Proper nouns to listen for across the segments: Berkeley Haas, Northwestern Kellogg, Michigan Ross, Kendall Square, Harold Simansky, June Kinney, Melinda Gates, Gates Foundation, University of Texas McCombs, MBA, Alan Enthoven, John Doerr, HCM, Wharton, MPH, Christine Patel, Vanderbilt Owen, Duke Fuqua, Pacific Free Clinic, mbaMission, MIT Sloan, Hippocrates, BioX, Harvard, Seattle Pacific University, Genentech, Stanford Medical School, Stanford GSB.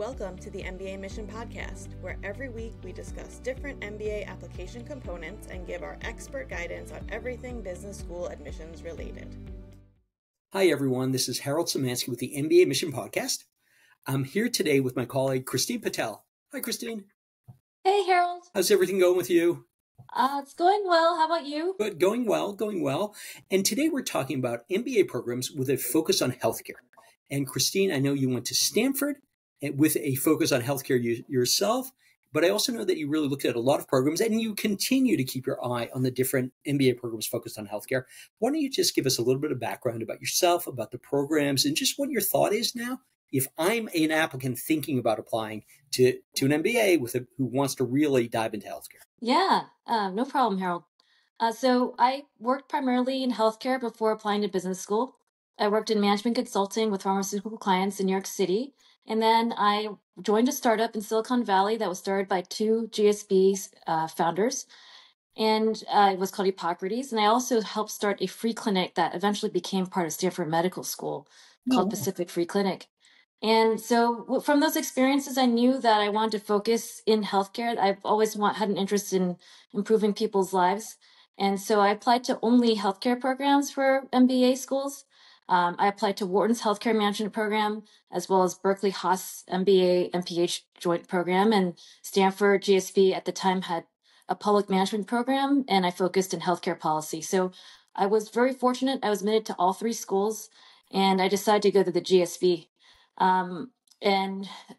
Welcome to the MBA Mission Podcast, where every week we discuss different MBA application components and give our expert guidance on everything business school admissions related. Hi, everyone. This is Harold Simansky with the MBA Mission Podcast. I'm here today with my colleague, Christine Patel. Hi, Christine. Hey, Harold. How's everything going with you? It's going well. How about you? Good. Going well, going well. And today we're talking about MBA programs with a focus on healthcare. And Christine, I know you went to Stanford with a focus on healthcare yourself, but I also know that you really looked at a lot of programs and you continue to keep your eye on the different MBA programs focused on healthcare. Why don't you just give us a little bit of background about yourself, about the programs, and just what your thought is now? If I'm an applicant thinking about applying to an MBA who wants to really dive into healthcare. Yeah, no problem, Harold. So I worked primarily in healthcare before applying to business school. I worked in management consulting with pharmaceutical clients in New York City. And then I joined a startup in Silicon Valley that was started by two GSB founders. And it was called Hippocrates. And I also helped start a free clinic that eventually became part of Stanford Medical School called Pacific Free Clinic. And so from those experiences, I knew that I wanted to focus in healthcare. I've always had an interest in improving people's lives. And so I applied to only healthcare programs for MBA schools. I applied to Wharton's healthcare management program, as well as Berkeley Haas MBA MPH joint program. And Stanford GSB at the time had a public management program, and I focused in healthcare policy. So I was very fortunate. I was admitted to all three schools, and I decided to go to the GSB. And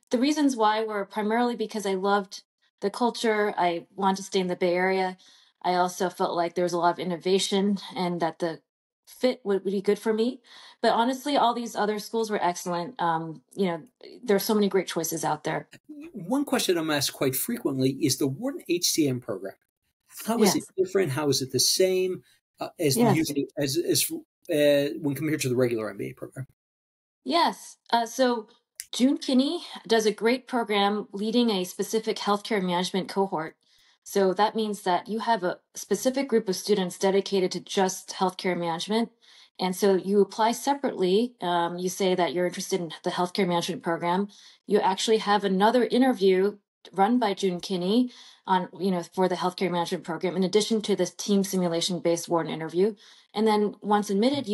the reasons why were primarily because I loved the culture. I wanted to stay in the Bay Area. I also felt like there was a lot of innovation and that the fit would be good for me. But honestly, all these other schools were excellent. You know, there are so many great choices out there. One question I'm asked quite frequently is the Wharton HCM program. How is it different? How is it the same as when compared to the regular MBA program? Yes. So June Kinney does a great program leading a specific healthcare management cohort. So that means that you have a specific group of students dedicated to just healthcare management. And so you apply separately. You say that you're interested in the healthcare management program. You actually have another interview run by June Kinney on, for the healthcare management program, in addition to this team simulation based Wharton interview. And then once admitted,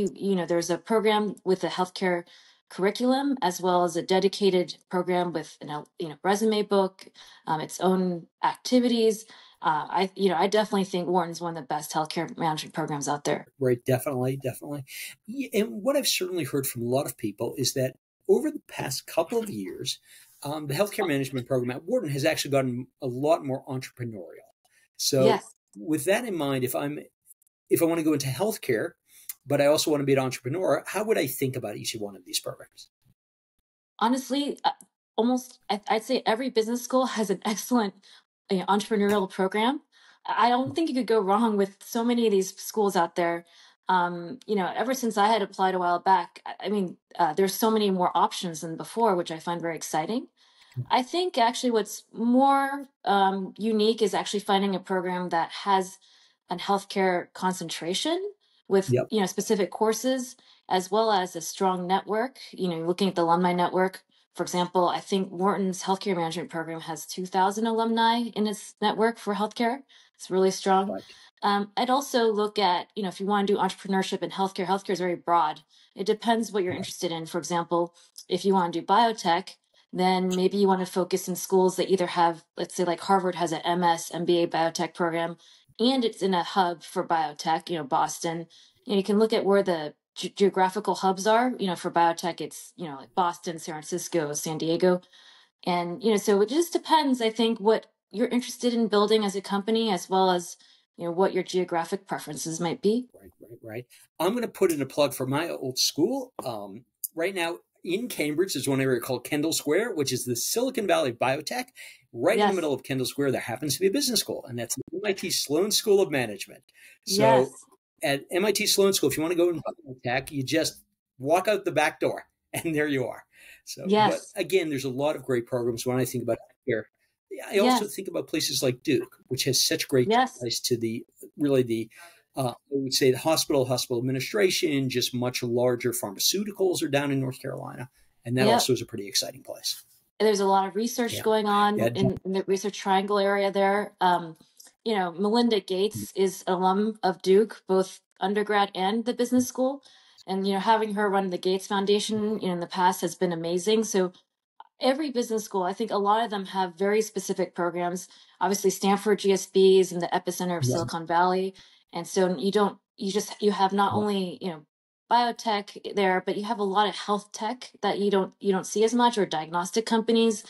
there's a program with a healthcare curriculum, as well as a dedicated program with an resume book, its own activities. I definitely think Wharton's one of the best healthcare management programs out there. Right, definitely. And what I've certainly heard from a lot of people is that over the past couple of years, the healthcare management program at Wharton has actually gotten a lot more entrepreneurial. So with that in mind, if I want to go into healthcare, but I also want to be an entrepreneur, how would I think about each one of these programs? Honestly, I'd say every business school has an excellent entrepreneurial program. I don't think you could go wrong with so many of these schools out there. Ever since I had applied a while back, there's so many more options than before, which I find very exciting. I think actually what's more unique is actually finding a program that has a healthcare concentration with specific courses, as well as a strong network. Looking at the alumni network, for example, I think Wharton's healthcare management program has 2,000 alumni in its network for healthcare. It's really strong. Right. I'd also look at, if you want to do entrepreneurship in healthcare, healthcare is very broad. It depends what you're interested in. For example, if you want to do biotech, then maybe you want to focus in schools that either have, let's say like Harvard has an MS, MBA biotech program, and it's in a hub for biotech, Boston. You can look at where the geographical hubs are. For biotech, it's, like Boston, San Francisco, San Diego. And, so it just depends, I think, what you're interested in building as a company, as well as, what your geographic preferences might be. Right. I'm going to put in a plug for my old school. Right now in Cambridge, there's one area called Kendall Square, which is the Silicon Valley of biotech. In the middle of Kendall Square, there happens to be a business school, and that's the MIT Sloan School of Management. So at MIT Sloan School, if you want to go in biotech, you just walk out the back door, and there you are. So but again, there's a lot of great programs when I think about here. I also think about places like Duke, which has such great ties to the hospital administration, just much larger pharmaceuticals are down in North Carolina. And that also is a pretty exciting place. There's a lot of research going on in the Research Triangle area there. You know, Melinda Gates is an alum of Duke, both undergrad and the business school. And, you know, having her run the Gates Foundation, you know, in the past has been amazing. So every business school, I think a lot of them have very specific programs. Obviously, Stanford GSB is in the epicenter of Silicon Valley. And so you have not only, you know, biotech there, but you have a lot of health tech that you don't see as much, or diagnostic companies.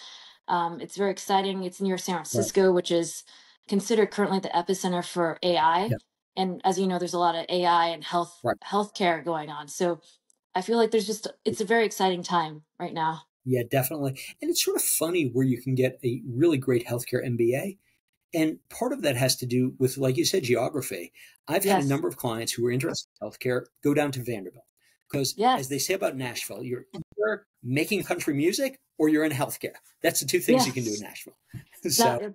It's very exciting. It's near San Francisco, which is considered currently the epicenter for AI. And as you know, there's a lot of AI and healthcare going on. So I feel like it's a very exciting time right now. Yeah, definitely. And it's sort of funny where you can get a really great healthcare MBA. And part of that has to do with, like you said, geography. I've had a number of clients who are interested in healthcare go down to Vanderbilt because, as they say about Nashville, you're either making country music or you're in healthcare. That's the two things you can do in Nashville. So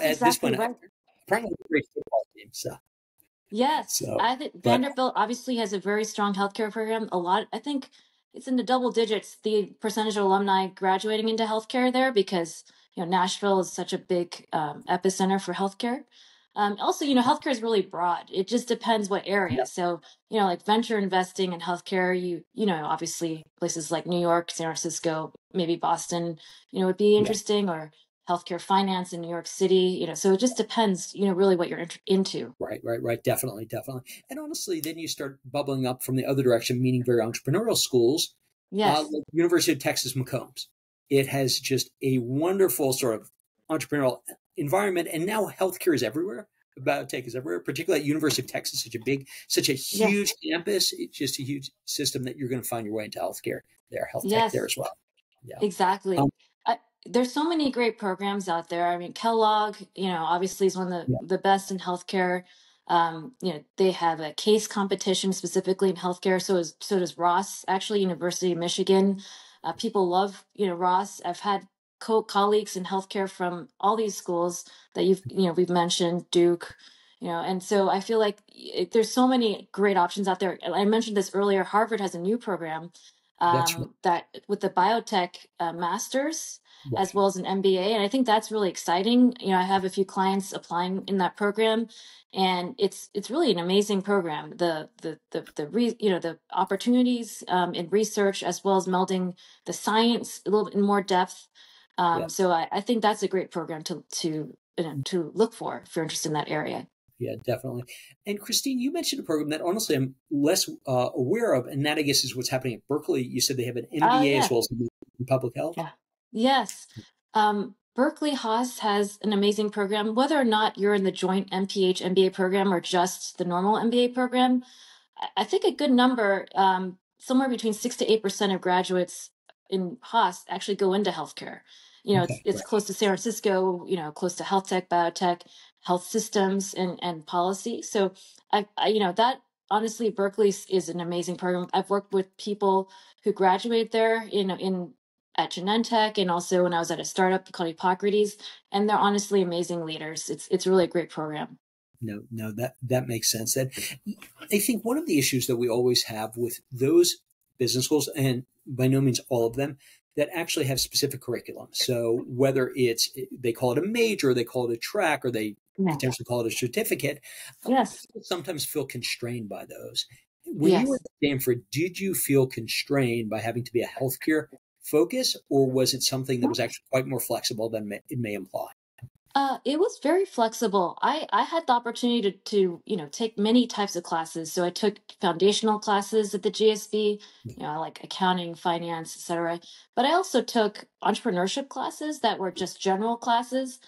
at this point, apparently a great football team. So. Yes, so, I think Vanderbilt obviously has a very strong healthcare program. I think it's in the double digits, the percentage of alumni graduating into healthcare there, because you know Nashville is such a big epicenter for healthcare. Also, you know, healthcare is really broad. It just depends what area. So, you know, like venture investing and healthcare, you know, obviously places like New York, San Francisco, maybe Boston, you know, would be interesting, or healthcare finance in New York City, you know, so it just depends, you know, really what you're into. Right. Definitely. And honestly, then you start bubbling up from the other direction, meaning very entrepreneurial schools. Yes. Like University of Texas McCombs. It has just a wonderful sort of entrepreneurial environment. And now healthcare is everywhere. Biotech is everywhere, particularly at University of Texas, such a huge campus. It's just a huge system that you're going to find your way into healthcare there, health tech there as well. Yeah, exactly. There's so many great programs out there. I mean, Kellogg, you know, obviously is one of the best in healthcare. You know, they have a case competition specifically in healthcare. So does Ross, actually, University of Michigan. People love, you know, Ross. I've had colleagues in healthcare from all these schools that we've mentioned, Duke, you know, and so I feel like there's so many great options out there. I mentioned this earlier. Harvard has a new program that with the biotech masters, as well as an MBA. And I think that's really exciting. You know, I have a few clients applying in that program, and it's really an amazing program. The opportunities in research, as well as melding the science a little bit in more depth. So I think that's a great program to look for if you're interested in that area. Yeah, definitely. And Christine, you mentioned a program that honestly I'm less aware of, and that I guess is what's happening at Berkeley. You said they have an MBA as well as in public health. Yeah. Yes. Berkeley Haas has an amazing program. Whether or not you're in the joint MPH MBA program or just the normal MBA program, I think a good number, somewhere between 6 to 8% of graduates in Haas actually go into healthcare. You know, it's close to San Francisco, you know, close to health tech, biotech, health systems, and policy. So honestly, Berkeley is an amazing program. I've worked with people who graduated there, you know, at Genentech, and also when I was at a startup called Hippocrates, and they're honestly amazing leaders. It's really a great program. No, that makes sense. That I think one of the issues that we always have with those business schools, and by no means all of them, that actually have specific curriculum. So whether it's they call it a major, they call it a track, or they potentially call it a certificate, people sometimes feel constrained by those. When you were at Stanford, did you feel constrained by having to be a healthcare focus, or was it something that was actually quite more flexible than it may imply? It was very flexible. I had the opportunity to you know, take many types of classes. So I took foundational classes at the GSB, you know, like accounting, finance, etc. But I also took entrepreneurship classes that were just general classes.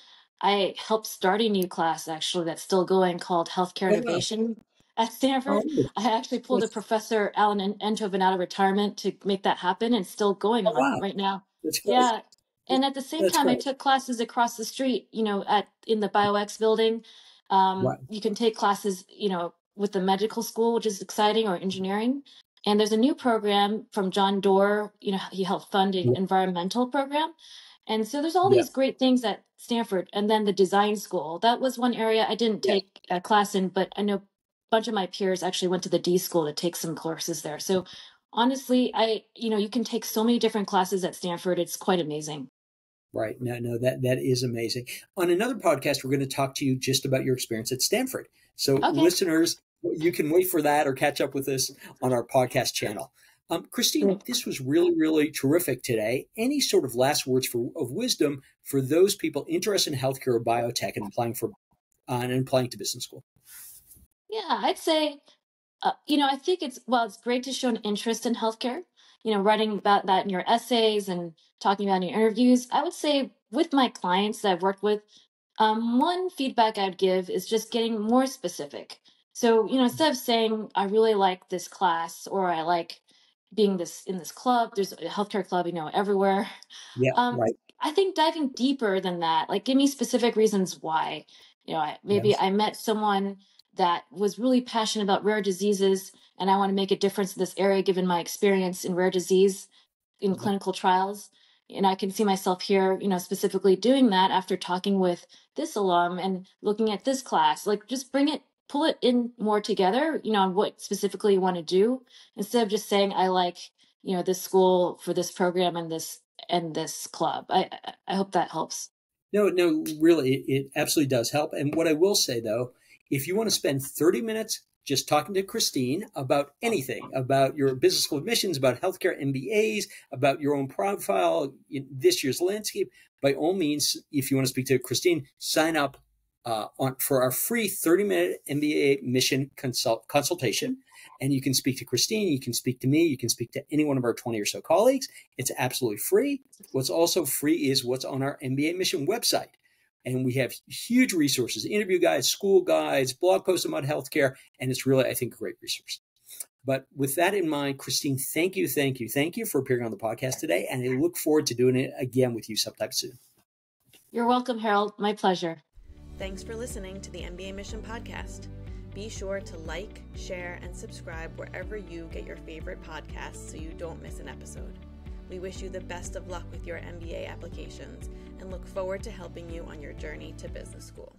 I helped start a new class actually that's still going called Healthcare Innovation at Stanford. I actually pulled a professor, Alan Enthoven, out of retirement to make that happen, and still going on right now. Yeah. And at the same time, I took classes across the street, you know, in the BioX building. You can take classes, you know, with the medical school, which is exciting, or engineering. And there's a new program from John Doerr, you know, he helped fund an environmental program. And so there's all these great things at Stanford. And then the design school, that was one area I didn't take a class in, but I know bunch of my peers actually went to the D school to take some courses there. So honestly, you can take so many different classes at Stanford. It's quite amazing. Right. No, that is amazing. On another podcast, we're going to talk to you just about your experience at Stanford. So listeners, you can wait for that or catch up with us on our podcast channel. Christine, this was really, really terrific today. Any sort of last words of wisdom for those people interested in healthcare or biotech and applying for and applying to business school? Yeah, I'd say, I think it's great to show an interest in healthcare, writing about that in your essays and talking about in your interviews. I would say with my clients that I've worked with, one feedback I'd give is just getting more specific. So, instead of saying, I really like this class, or I like being in this club, there's a healthcare club, everywhere. Yeah, right. I think diving deeper than that, like give me specific reasons why, I met someone that was really passionate about rare diseases, and I want to make a difference in this area, given my experience in rare disease in clinical trials. And I can see myself here, specifically doing that after talking with this alum and looking at this class, like just pull it in more together, on what specifically you want to do, instead of just saying, I like, this school for this program and this club. I hope that helps. No, really, it absolutely does help. And what I will say, though, if you want to spend 30 minutes just talking to Christine about anything, about your business school admissions, about healthcare MBAs, about your own profile, this year's landscape, by all means, if you want to speak to Christine, sign up for our free 30-minute MBA mission consultation. And you can speak to Christine, you can speak to me, you can speak to any one of our 20 or so colleagues. It's absolutely free. What's also free is what's on our MBA mission website. And we have huge resources, interview guides, school guides, blog posts about healthcare. And it's really, I think, a great resource. But with that in mind, Christine, thank you for appearing on the podcast today. And I look forward to doing it again with you sometime soon. You're welcome, Harold. My pleasure. Thanks for listening to the MBA Mission Podcast. Be sure to like, share, and subscribe wherever you get your favorite podcasts so you don't miss an episode. We wish you the best of luck with your MBA applications and look forward to helping you on your journey to business school.